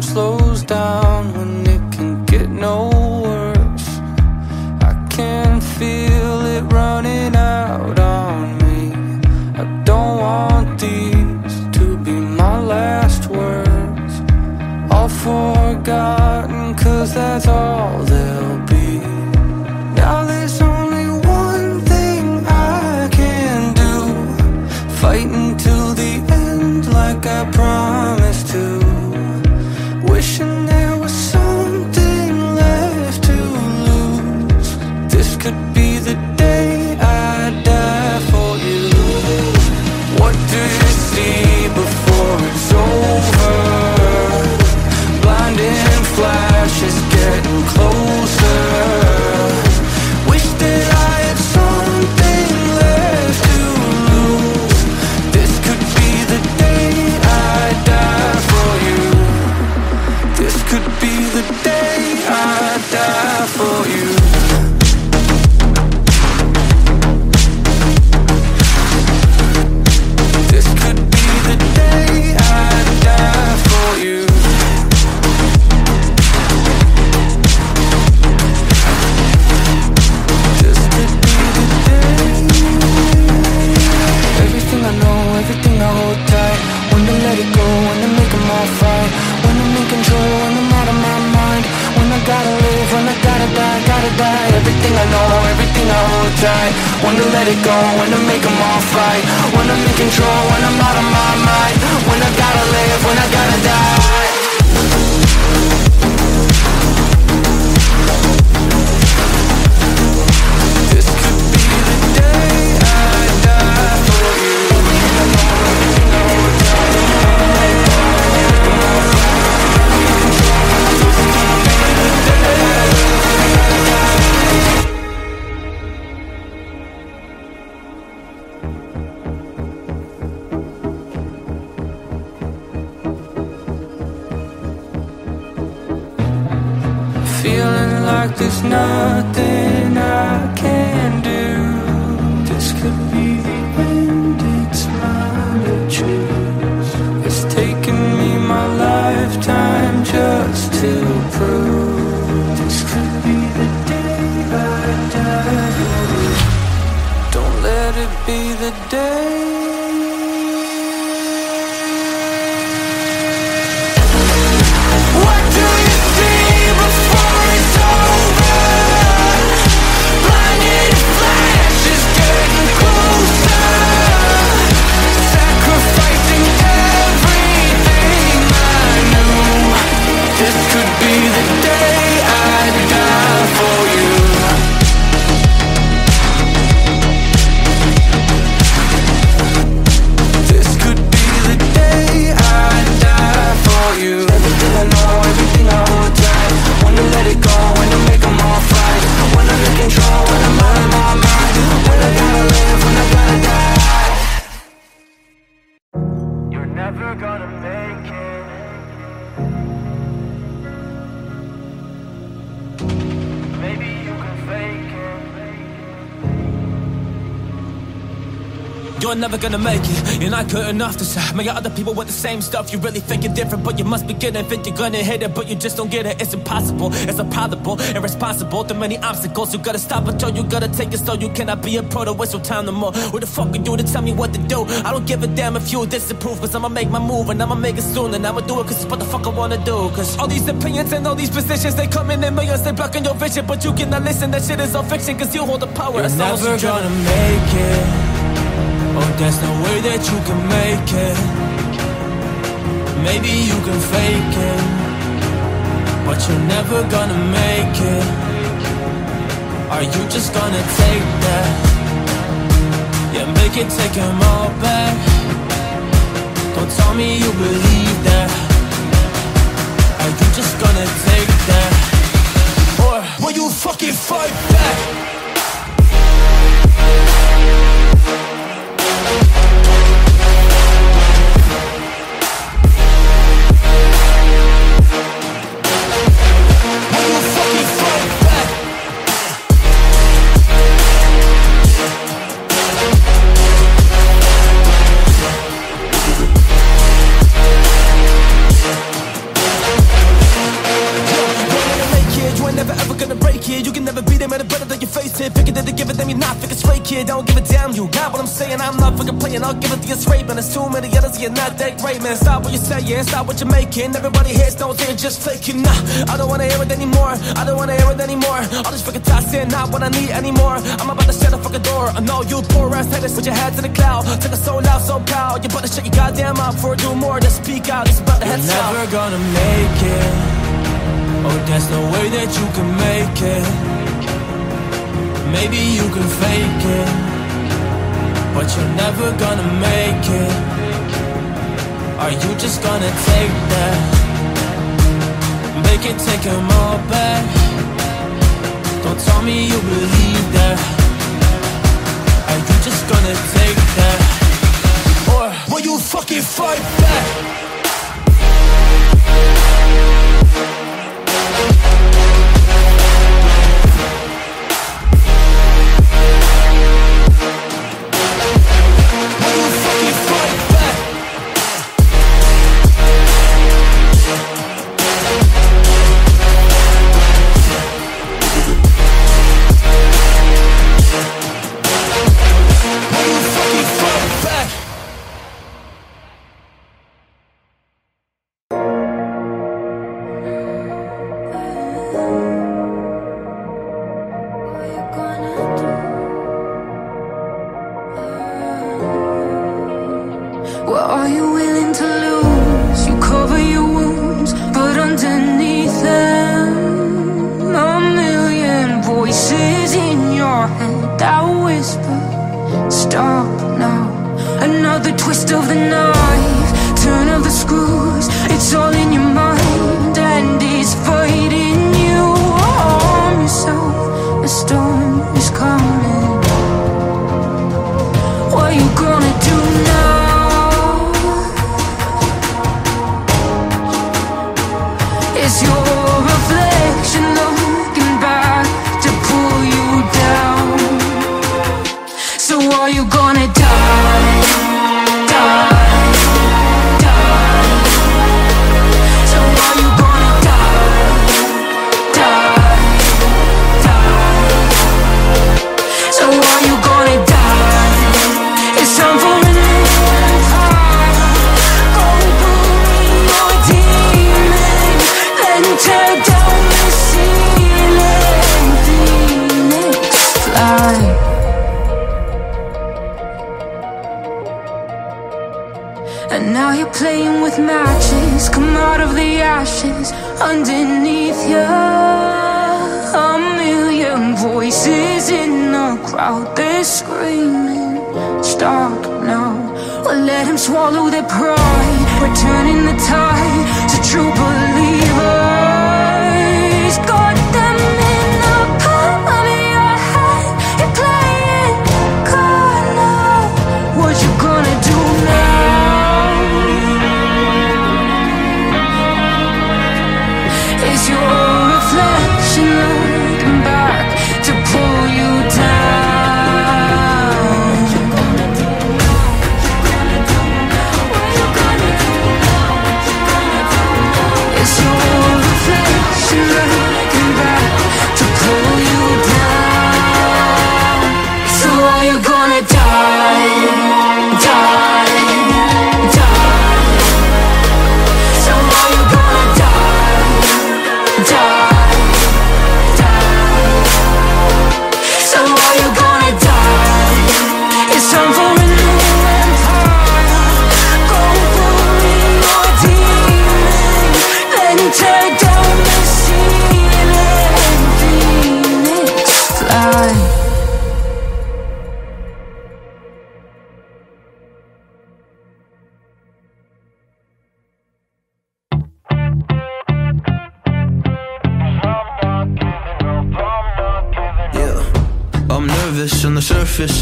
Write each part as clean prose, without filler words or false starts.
time slows down when it can get no worse. I can feel it running out on me. I don't want these to be my last words, all forgotten, cause that's all they'll be. Now there's only one thing I can do, fight until the end like I promised to. Wishing there was something left to lose. This could be the day I die for you. What do you see before it's over? Blinding flashes getting closer. Wish that I had something left to lose. This could be the day I die for you. This could be the day I die for you. This could be the day I die for you. This could be the day. Everything I know, everything I hold tight. When to let it go, when to make them all fight. Control when I'm out of my mind, when I gotta live, when I gotta die, everything I know, everything I hold tight, when to let it go, when to make them all fight, when I'm in control, when I'm out of my mind, when I gotta live, when I gotta die. There's nothing I can do. This could be the end, it's mine to choose. It's taken me my lifetime just to prove. This could be the day I die. Don't let it be the day. You're never gonna make it, you're not good enough to shine. Many other people with the same stuff, you really think you're different, but you must be getting fit. You're gonna hit it, but you just don't get it. It's impossible, it's improbable, irresponsible. Too many obstacles, you gotta stop it, yo. You gotta take it slow, you cannot be a pro to whistle time no more. Who the fuck are you to tell me what to do? I don't give a damn if you disapprove, cause I'ma make my move and I'ma make it soon. And I'ma do it cause it's what the fuck I wanna do. Cause all these opinions and all these positions, they come in millions, they blocking your vision. But you cannot listen, that shit is all fiction, cause you hold the power. You're never gonna make it. Oh, there's no way that you can make it. Maybe you can fake it, but you're never gonna make it. Are you just gonna take that? Yeah, make it, take them all back. Don't tell me you believe that. Are you just gonna take that? Or will you fucking fight back? complaining, I'll give it to you straight, man. There's too many others, you're not that great, man. Stop what you're saying, stop what you're making. Everybody hears no, they're just flaking. Nah, I don't wanna hear it anymore, I don't wanna hear it anymore. All this fucking toxin, not what I need anymore. I'm about to shut the fucking door. I know you poor ass haters with your head to the cloud. Take it so loud, so proud. You better shut your goddamn mouth for do more than speak out. It's about to head south. You're never gonna make it. Oh, there's no way that you can make it. Maybe you can fake it, but you're never gonna make it. Are you just gonna take that? Make it, take them all back. Don't tell me you believe that. Are you just gonna take that? Or will you fucking fight back?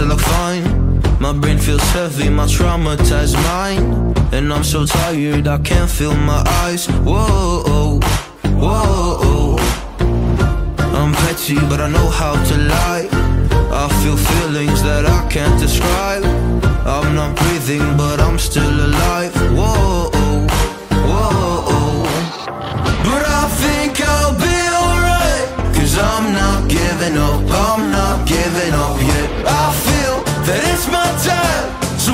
I look fine. My brain feels heavy, my traumatized mind. And I'm so tired, I can't feel my eyes. Whoa, whoa. I'm petty, but I know how to lie. I feel feelings that I can't describe. I'm not breathing, but I'm still alive. Whoa, whoa. But I think I'll be alright, 'cause I'm not giving up, I'm not giving up yet. I feel that it's my time, so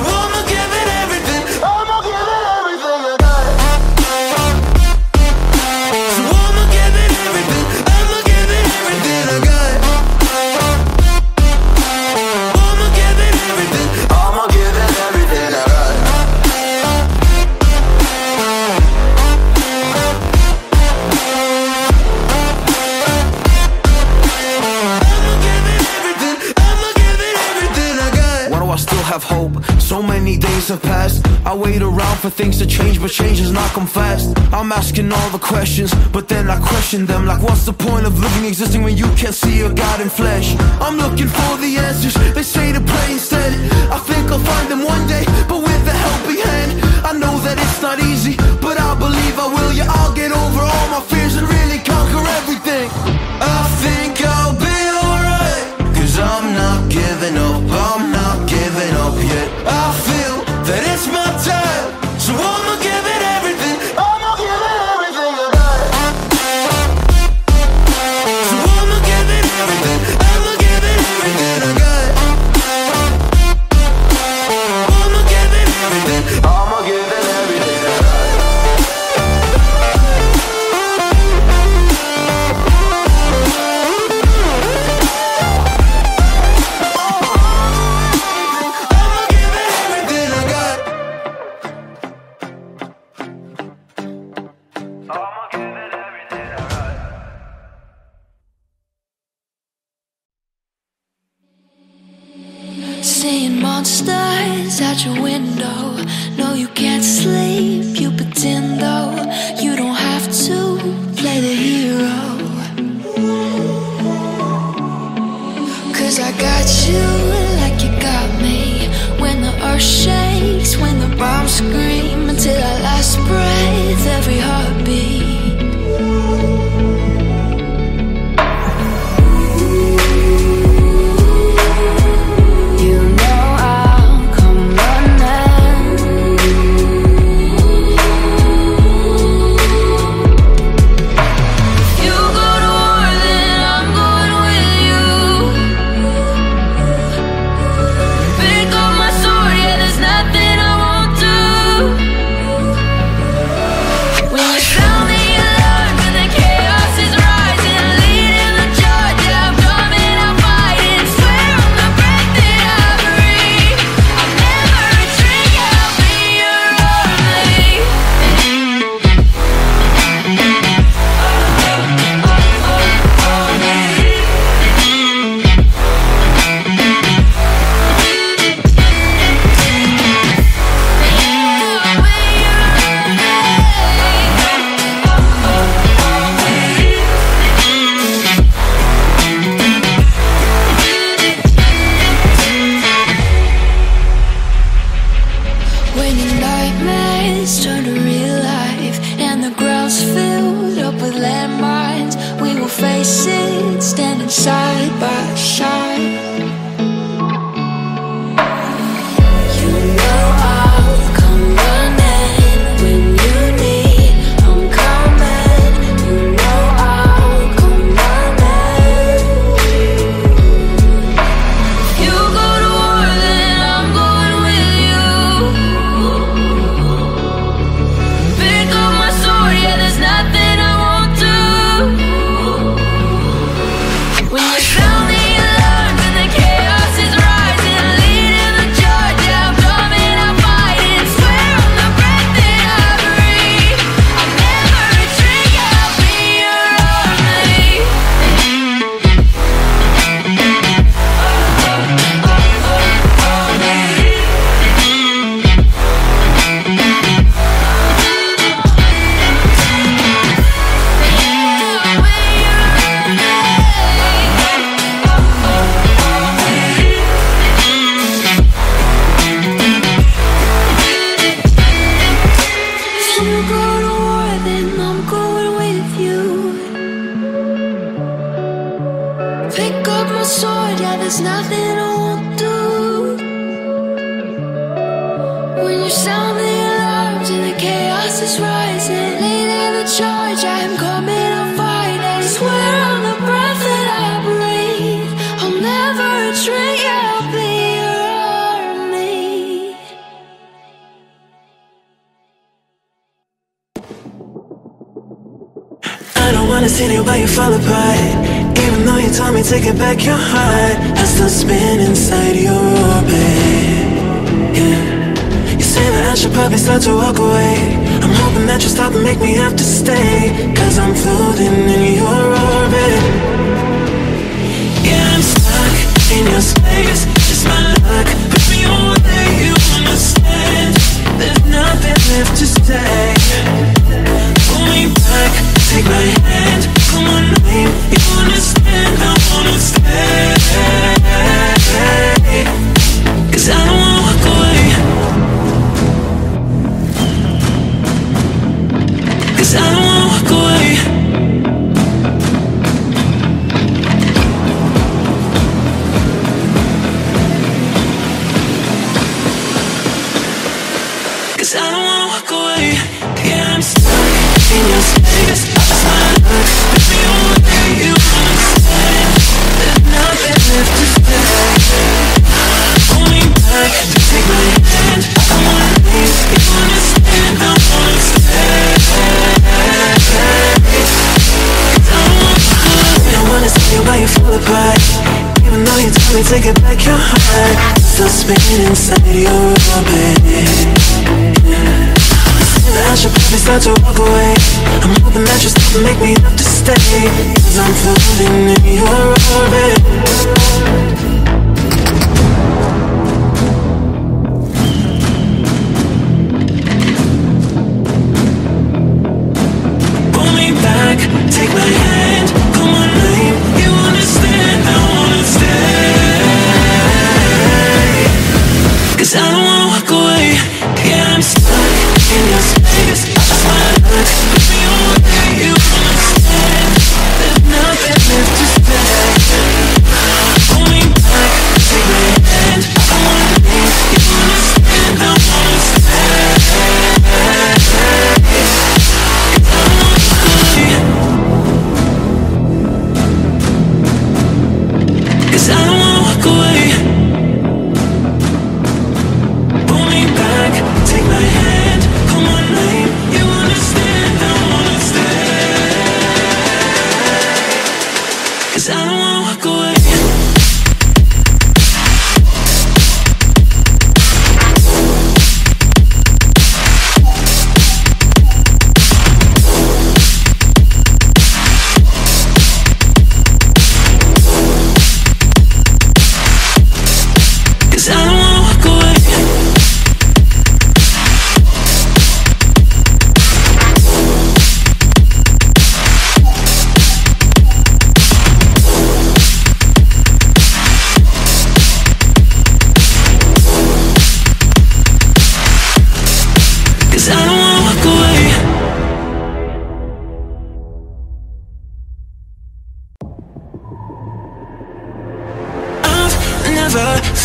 So many days have passed. I wait around for things to change, but change has not come fast. I'm asking all the questions, but then I question them. Like, what's the point of living, existing when you can't see your God in flesh? I'm looking for the answers, they say to pray instead. I think I'll find them one day, but with a helping hand. I know that it's not easy, but I believe I will. Yeah, I'll get over all my fears and really conquer everything. I think I'll be alright, 'cause I'm not giving up, I'm not giving up yet. I feel that it's my time, so I'ma give it everything. I'ma give it everything I got. So I'ma give it everything, I'ma give it everything I got. I'ma give it everything, I'ma give it everything I got. Seeing monsters at your window. No, you can't sleep, you pretend though. You don't have to play the hero, 'cause I got you like you got me. When the earth shakes, when the bombs scream, until our last breath, every heartbeat. In your space, it's my luck. Put me away, you 'cause I don't wanna walk away. Yeah, I'm stuck in your space. That's my look, but you don't let me, you wanna stay. There's nothing left to say. Hold me back, just take my hand. I wanna leave, you understand, I wanna stay. 'Cause I don't wanna cry, I wanna see why you fall apart. Even though you tell me to get back your heart, still spinning inside your orbit. I should probably start to walk away. I'm hoping that you're still make me up to stay, 'cause I'm floating in your orbit. Pull me back, take my hand, call my name. You understand, I wanna stay, 'cause I don't wanna walk away. Yeah, I'm stuck in your space. That's my look, but you don't let me, you understand. There's nothing left to say. Hold me back, take my hand. I wanna leave, you understand, I wanna stay. 'Cause I don't wanna cry, 'cause I don't wanna walk away. Pull me back, take my hand, call my name. You understand, I wanna stay, 'cause I don't wanna walk away.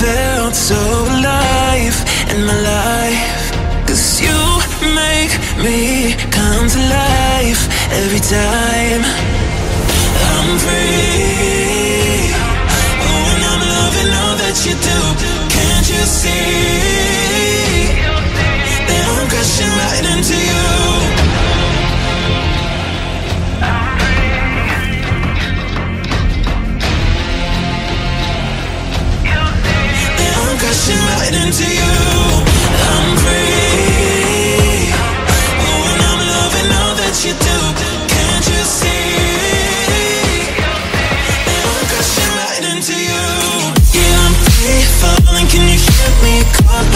Felt so alive in my life, 'cause you make me come to life every time I'm free. Oh, and I'm loving all that you do. Can't you see that I'm crashing right into you? Crashing right into you. I'm free. Oh, and I'm loving all that you do. Can't you see? I'm crashing right into you. Yeah, I'm free falling. Can you hear me call?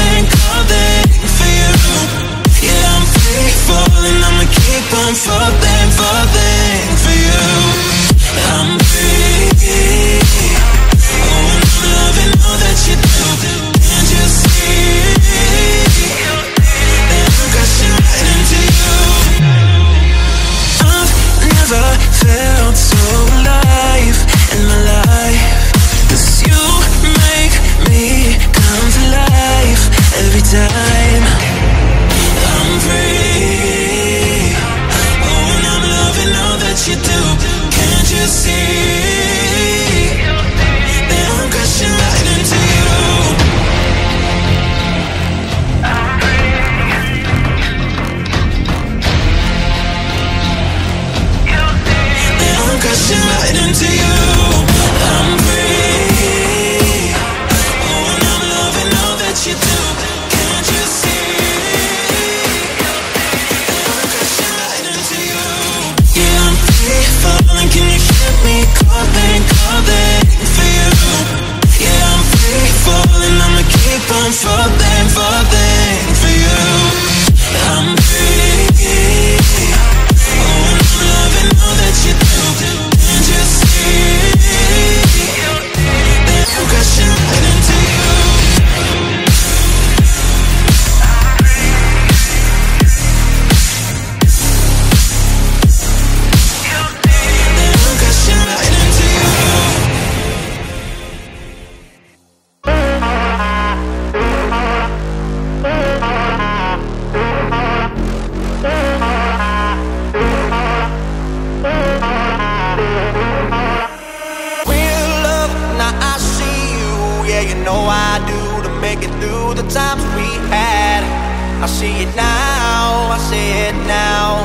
I see it now, I see it now.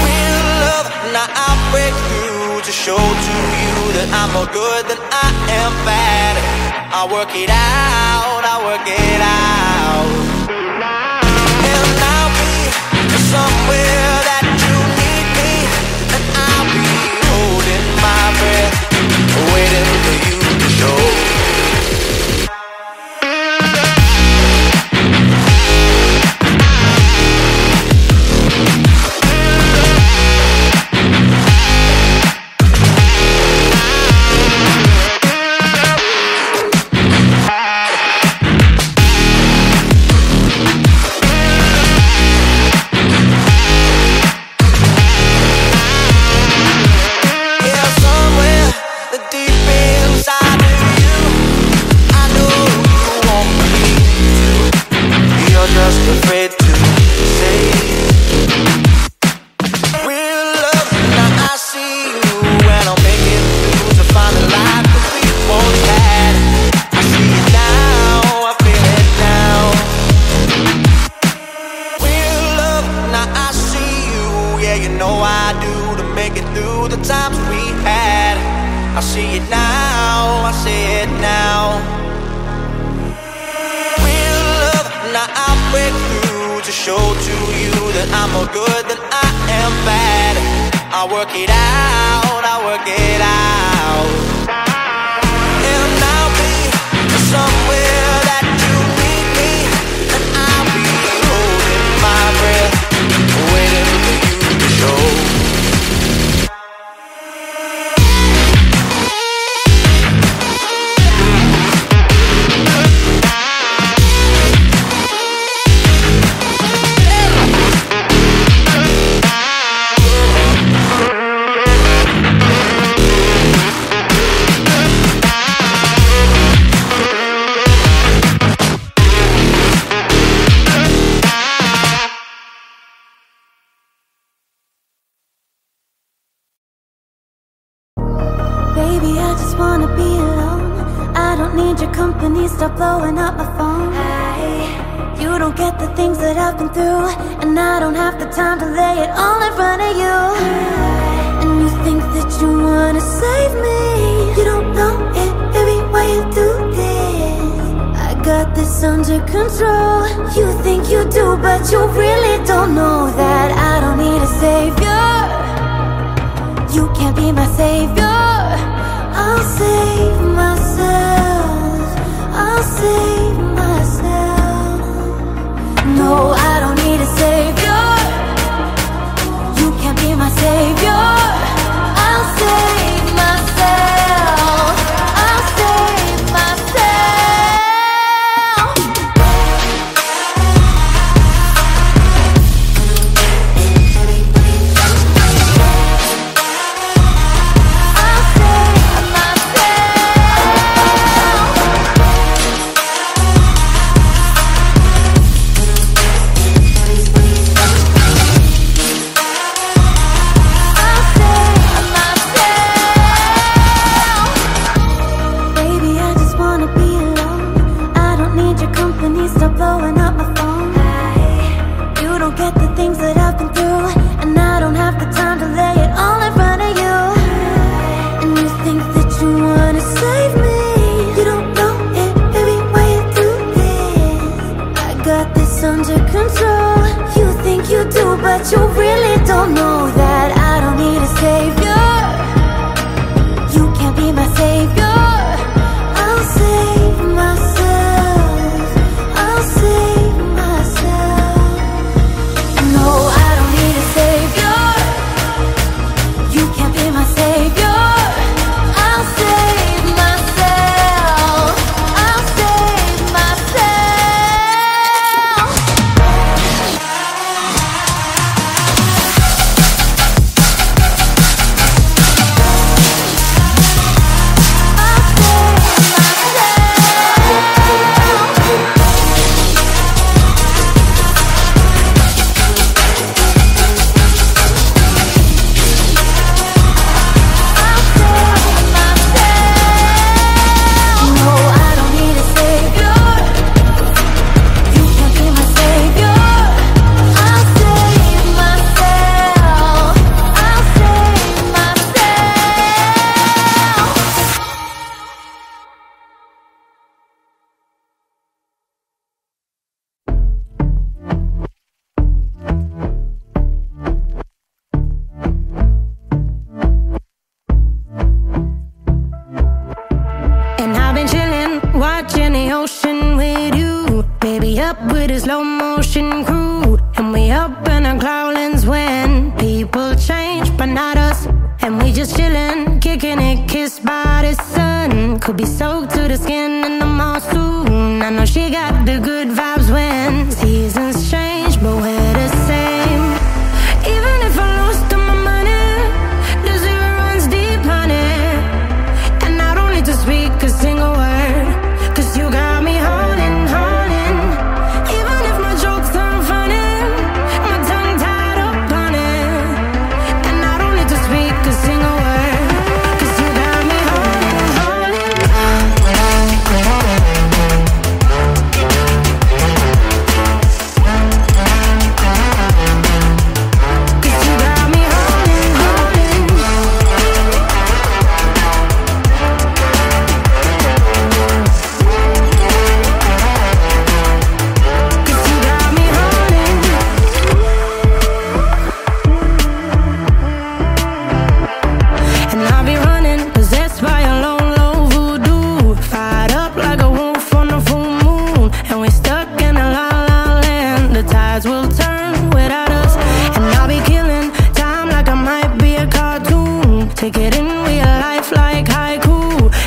Real love, now I break through to show to you that I'm more good than I am bad. I work it out, I work it out. And I'll be somewhere that you need me, and I'll be holding my breath, waiting for you to show. Baby, up with a slow motion crew, and we up in our growlings when people change, but not us. And we just chillin', kicking it, kissed by the sun. Could be soaked to the skin in the mall soon. I know she got the good vibes when seasons change, but we're the same. Even if I lose all my money, desire runs deep, honey. And I don't need to speak a single word, 'cause you got me holding, holding. Even if my jokes aren't funny, my tongue tied up on it. And I don't need to speak a single word, 'cause you got me holding, holding. And I'll be running, possessed by a low, low voodoo, fired up like a wolf on a full moon. And we're stuck in a la-la land, the tides will turn without us. And I'll be killing time like I might be a cartoon. Take it in real life like haiku.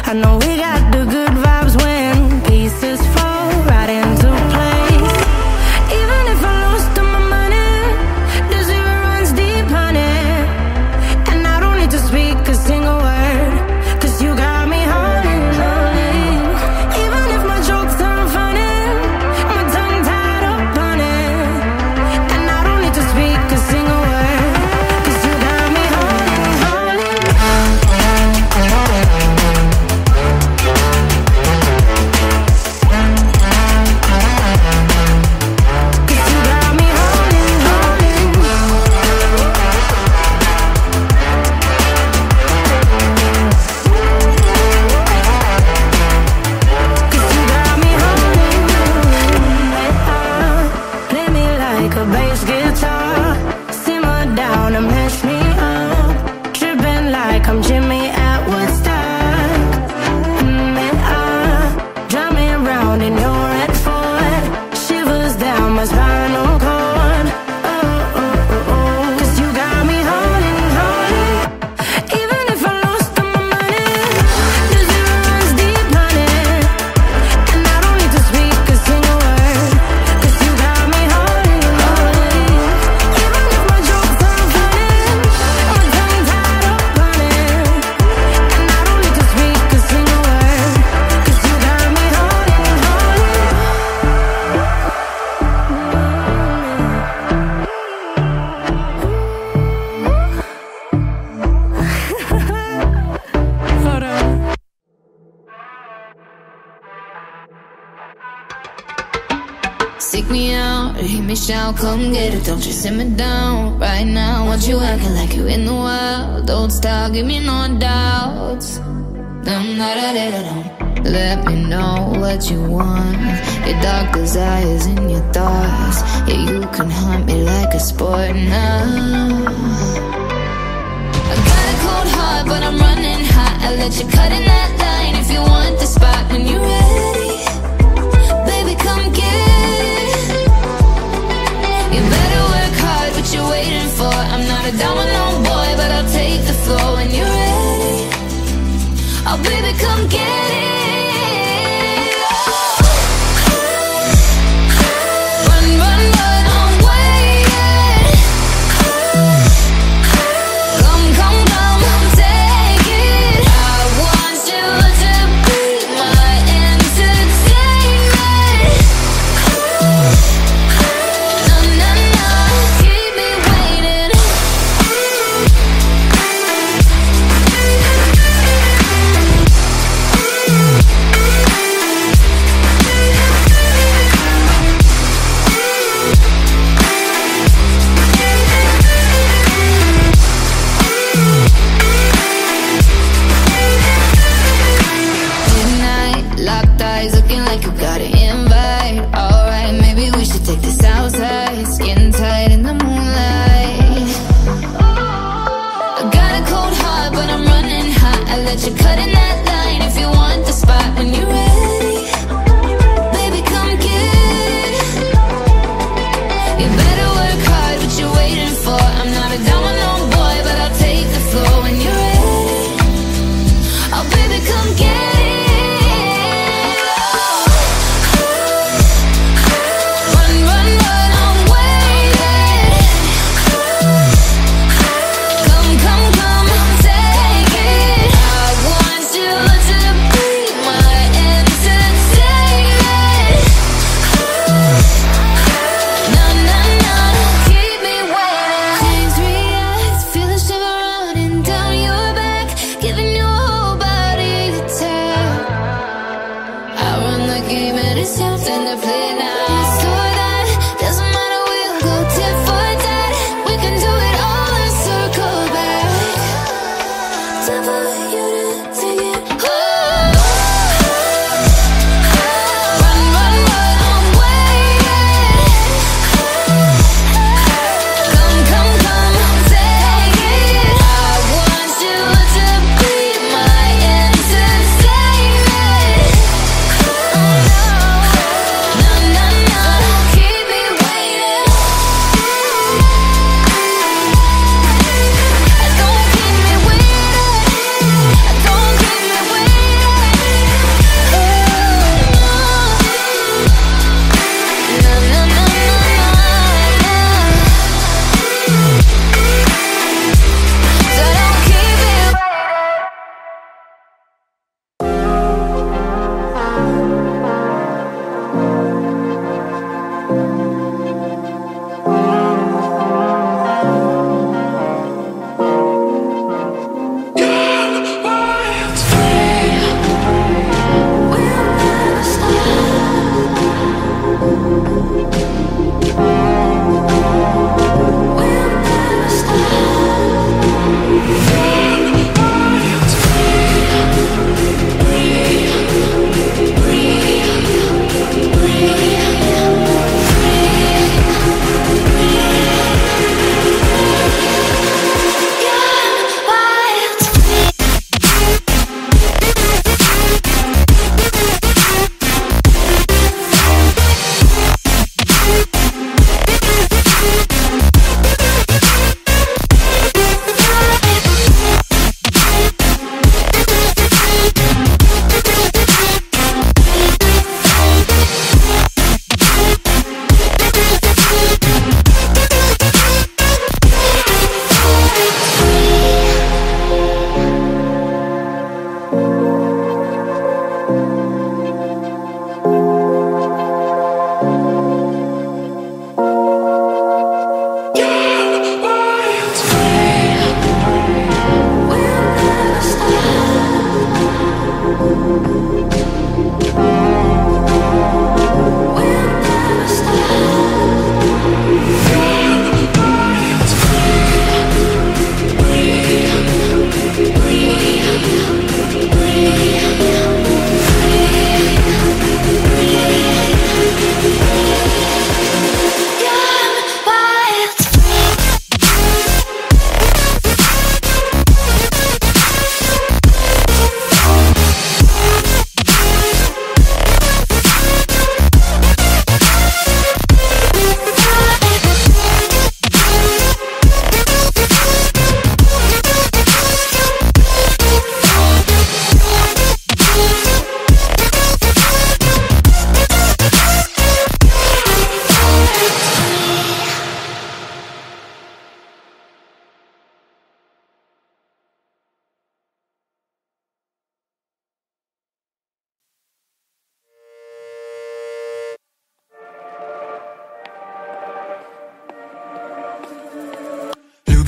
I know we got the good vibes when pieces fall right into place. Even if I lost all my money, the zero runs deep, honey. And I don't need to speak a single word, 'cause you got me holding, holding. Even if my jokes aren't funny, my tongue tied up on it. And I don't need to speak a single word, 'cause you got me holding, holding. Cause you got me holding, holding. Cause you got me holding. Play me like a bass guitar, simmer down and mess me up, tripping like I'm Jimmy at Woodstock. Drive me around in your red Ford, shivers down my spinal cord. Oh, oh, oh, oh. 'Cause you got me holding, holding. Even if I lost all my money, the zero runs deep, honey. And I don't need to speak a single word, 'cause you got me holding, holding. Even if my jokes aren't funny, my tongue tied up on it. And I don't need to speak a single word, 'cause you got me holding, holding. Hold on. Seek me out, hear me shout, come get it, don't you simmer down. Right now, want you acting like you in the wild. Don't stop, give me no doubts. Dum da da da da dum. Let me know what you want. Your dark desires in your thoughts. Yeah, you can hunt me like a sport now. I got a cold heart, but I'm running hot. I let you cut in that line if you want the spot. When you're ready, baby, come get it. You better work hard, what you waiting for? I'm not a domino boy, but I'll take the floor. When you're ready, oh baby, come get it. Run, run, run away, yeah. Come, come, come, take it. I want you to be my entity.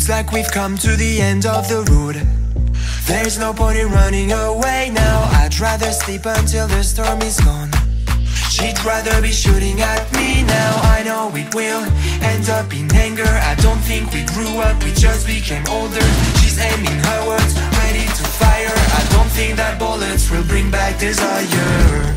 Looks like we've come to the end of the road. There's no point in running away now. I'd rather sleep until the storm is gone. She'd rather be shooting at me now. I know it will end up in anger. I don't think we grew up, we just became older. She's aiming her words, ready to fire. I don't think that bullets will bring back desire.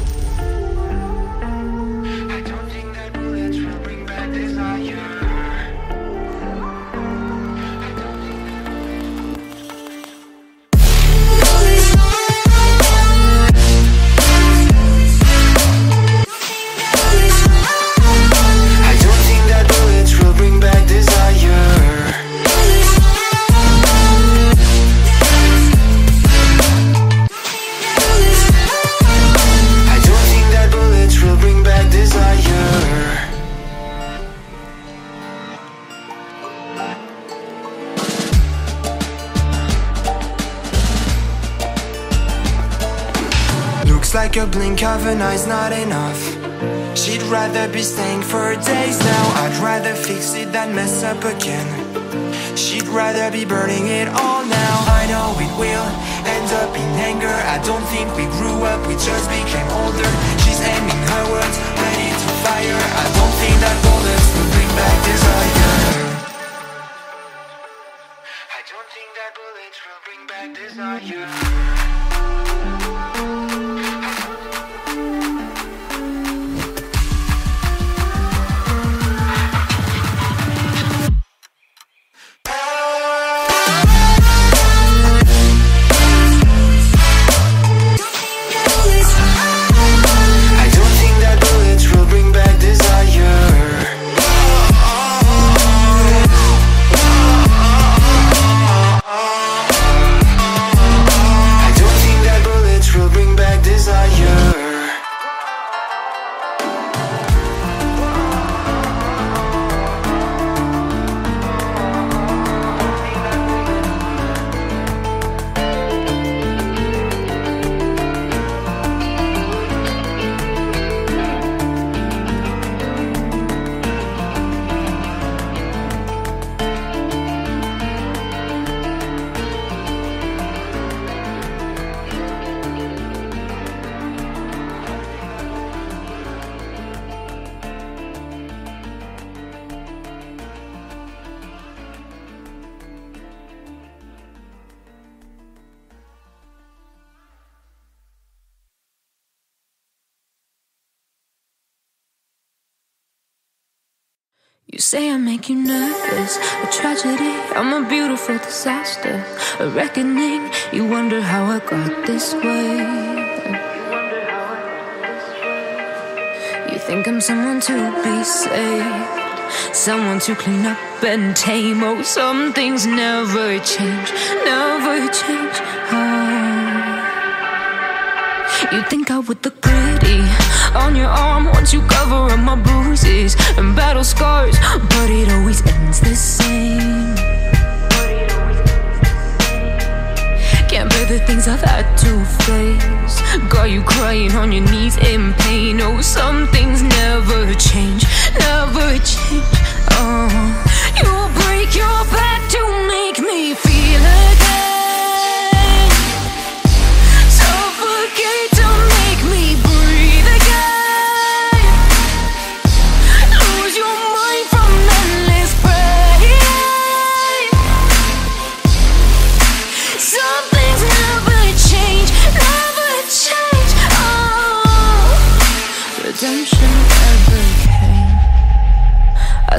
Like a blink of an eye's not enough. She'd rather be staying for days now. I'd rather fix it than mess up again. She'd rather be burning it all now. I know it will end up in anger. I don't think we grew up, we just became older. She's aiming her words, ready to fire. I don't think that bullets will bring back desire. I don't think that bullets will bring back desire. You say I make you nervous, a tragedy, I'm a beautiful disaster, a reckoning, you wonder how I got this way. You think I'm someone to be saved, someone to clean up and tame. Oh, some things never change, never change. Oh. You think I would look pretty on your arm once you cover up my bruises and battle scars, but it always ends the same. Can't bear the things I've had to face, got you crying on your knees in pain. Oh, some things never change, never change. Oh, you break your back to make me feel again, suffocate to make me breathe. I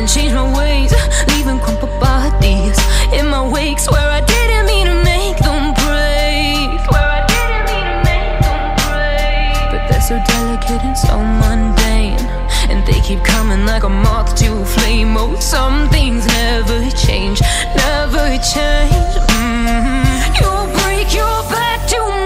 and change my ways, leaving crumpled bodies in my wakes where I didn't mean to make them break, where I didn't mean to make them break. But they're so delicate and so mundane, and they keep coming like a moth to a flame. Oh, some things never change, never change. You break your back to me.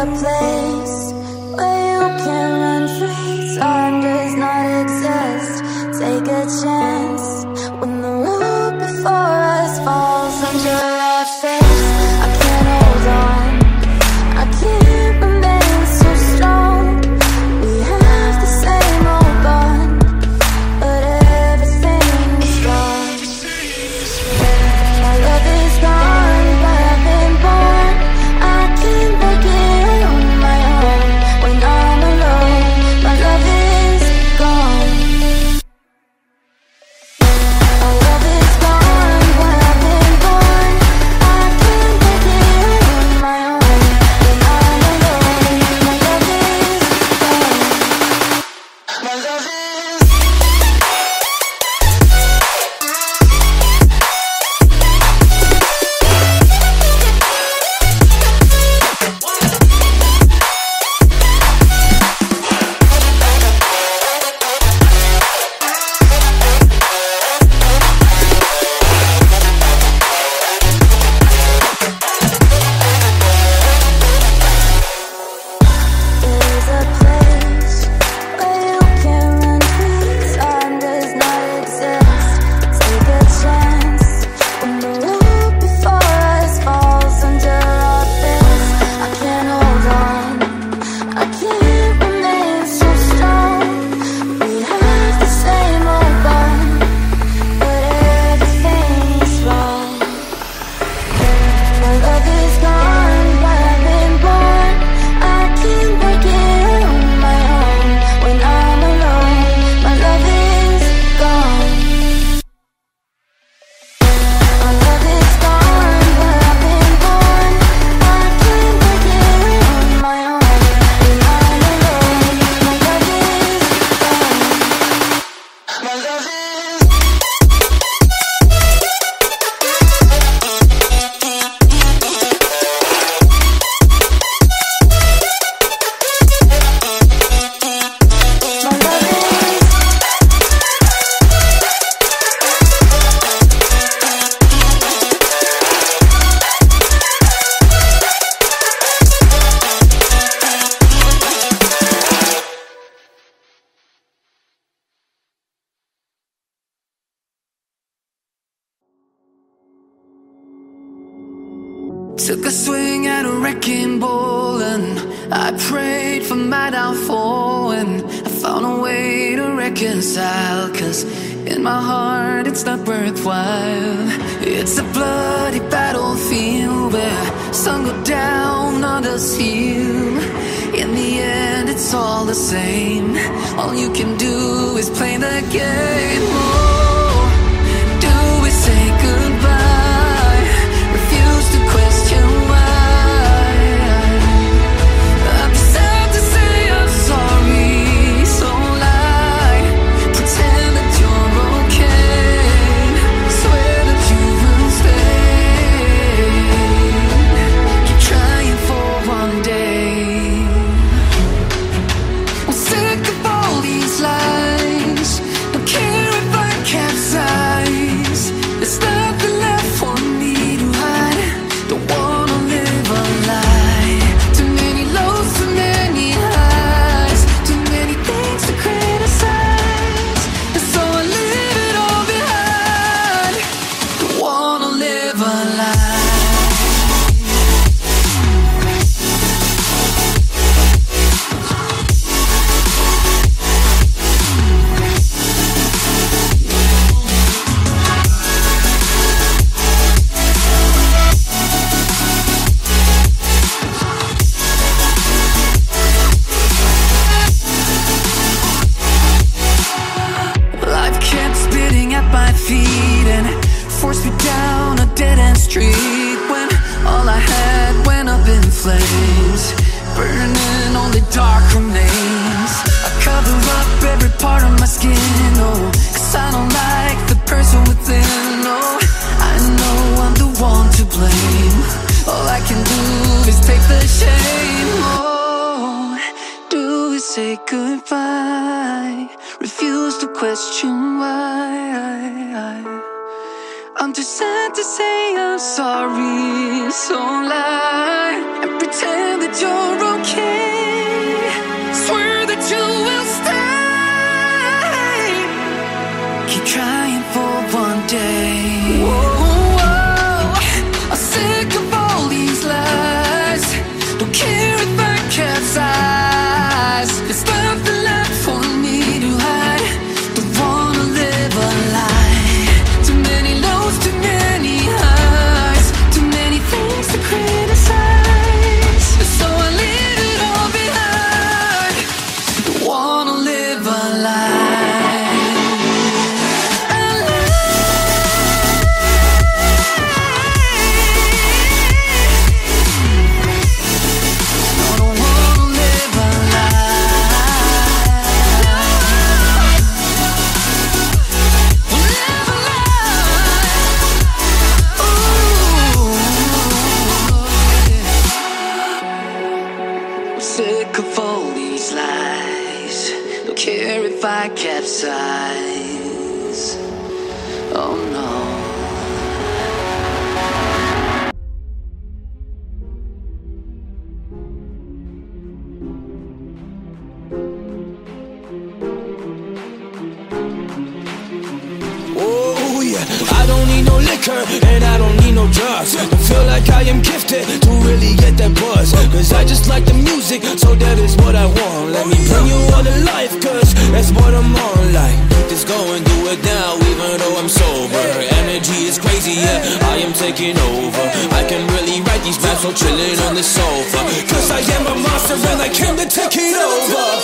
a place where you can run free. Time does not exist. Take a chance when the world before us falls under our face. I can't hold on. I can't remain so strong. We have the same old bond, but everything's gone. My love is gone, but I've been born. I can't make it on my own. When I'm alone, my love is gone. My love is gone, but I've been born. I can't make it on my own. When I'm alone, my love is gone. My love is. There's a place where you can run free. Time does not exist. Take a chance when the world before us falls under our feet. I can't hold on. I can't remain so strong. We have the same old bond, but everything's wrong. My love is gone, but I've been born. I can't make it on my own. When I'm alone, my love is gone. My love is gone, but I've been born. I can't make it on my own. When I'm alone, my love is gone. My love is. My love is. Took a swing at a wrecking ball and I prayed for my downfall, and I found a way to reconcile, cause in my heart it's not worthwhile. It's a bloody battlefield where some go down, others heal. In the end it's all the same. All you can do is play the game. Oh, do we say goodbye? Refuse to question why. I'm sad to say I'm sorry, so lie. Pretend that you're okay. Swear that you will stay. Keep trying for one day. I'm sick of all these lies. Don't care if I capsize. There's nothing left for me to hide. Don't wanna live a lie. Too many lows, too many highs. Too many things to criticize. And so I leave it all behind. Don't wanna live a lie. Life kept spitting at my feet and forced me down a dead-end street. When all I had went up in flames, burning only dark remains. I cover up every part of my skin, oh, cause I don't like the person within, oh. I know I'm the one to blame. All I can do is take the shame. Oh, do we say goodbye? Refuse to question why. I'm too sad to say I'm sorry, so lie and pretend that you're okay. Swear that you will stay. Keep trying for one day. Whoa, whoa. I'm sick of all these lies. Don't care if I capsize. It's nothing left for me to hide. Don't wanna live a lie. Too many lows, too many highs, too many things to criticize. So I leave it all behind. Don't wanna live a lie. Sick of all these lies. Don't care if I capsize. Oh no. I don't need no liquor, and I don't need no drugs. Don't feel like I am gifted to really get that buzz, cause I just like the music, so that is what I want. Let me bring you all to life, cause that's what I'm on. Like, just go and do it now, even though I'm sober. Energy is crazy, yeah, I am taking over. I can really write these raps while chilling on the sofa, cause I am a monster and I came to take it over.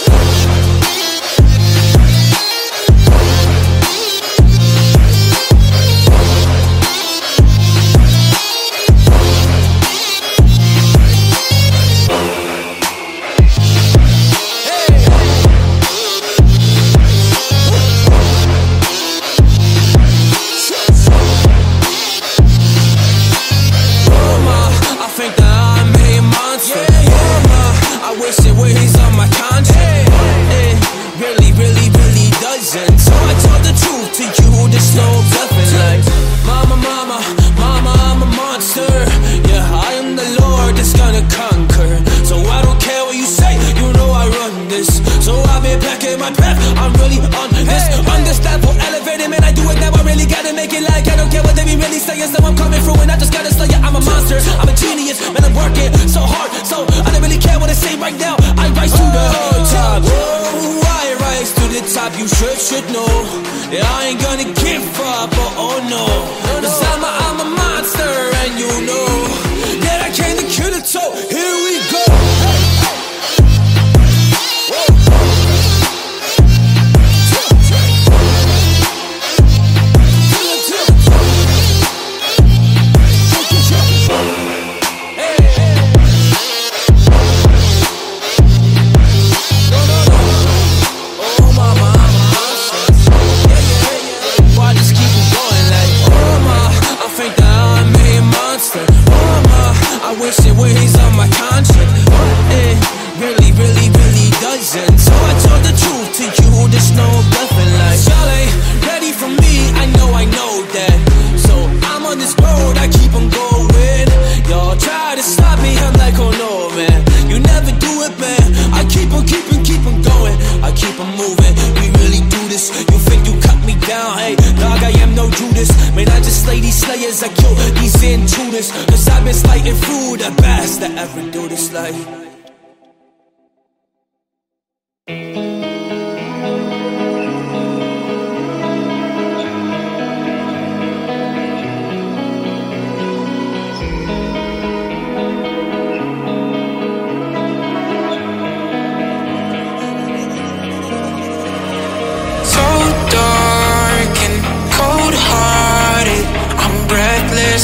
So I'm coming through and I just gotta slay ya. I'm a monster, I'm a genius, man, I'm working so hard. So I don't really care what I say right now. I rise to the top. Whoa, I rise to the top. You should know that I ain't gonna give up, oh no. Cause I'm a monster and you know that I came to kill it, so here we go. I kill these intruders, cause I've been slighting through the best that ever do this life.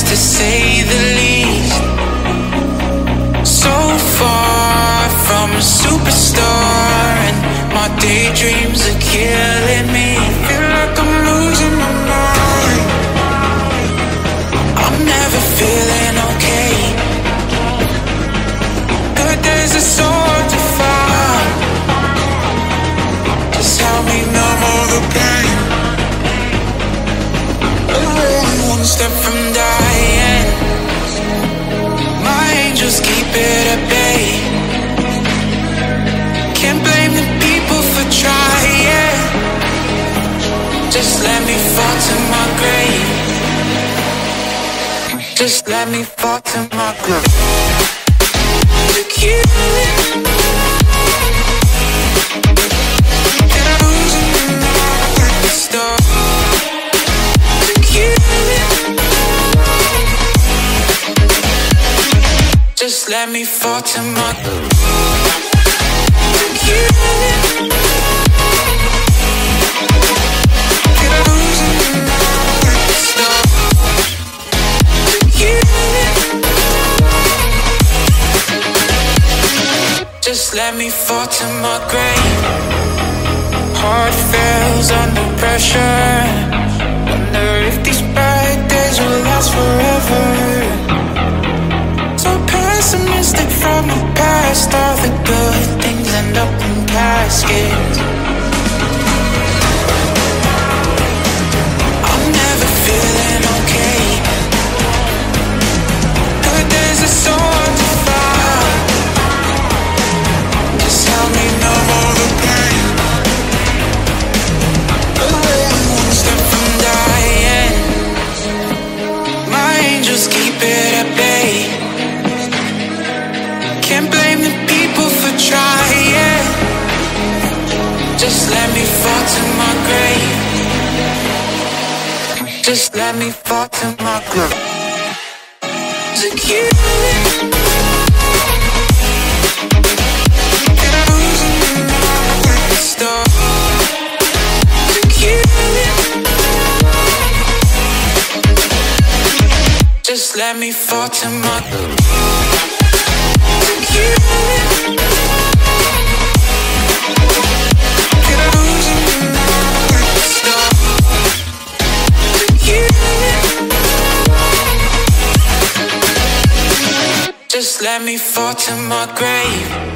To say the least, so far from a superstar, and my daydreams are killing me. I feel like I'm losing my mind. I'm never feeling okay. But there's a sword to find. Just help me numb all the pain. I'm only one step Just let me fall to my grave. Just let me fall to my grave. Look you in the store. Just let me fall to my grave. Look you. Just let me fall to my grave. Heart fails under pressure. Wonder if these bright days will last forever. So pessimistic from the past. All the good things end up in caskets. I'm never feeling okay, but there's a soul to find. Tell me no more the pain. Away one step from dying. My angels keep it at bay. Can't blame the people for trying. Just let me fall to my grave. Just let me fall to my grave. Is it you? Just let me fall to my grave. Just let me fall to my grave.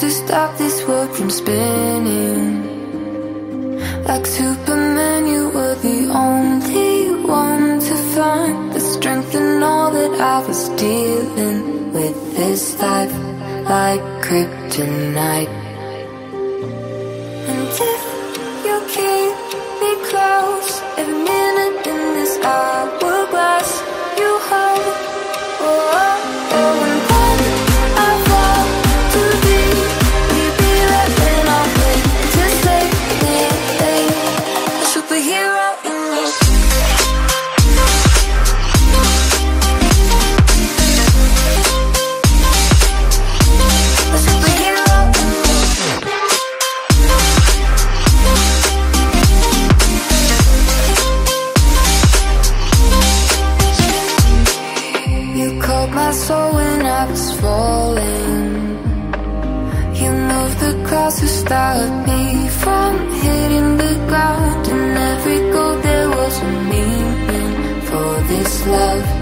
To stop this world from spinning, like Superman, you were the only one to find the strength in all that I was dealing with. This life, like kryptonite. And if you keep me close, every minute in this hourglass you hold. Oh, and who stopped me from hitting the ground. In every goal there was a meaning for this love.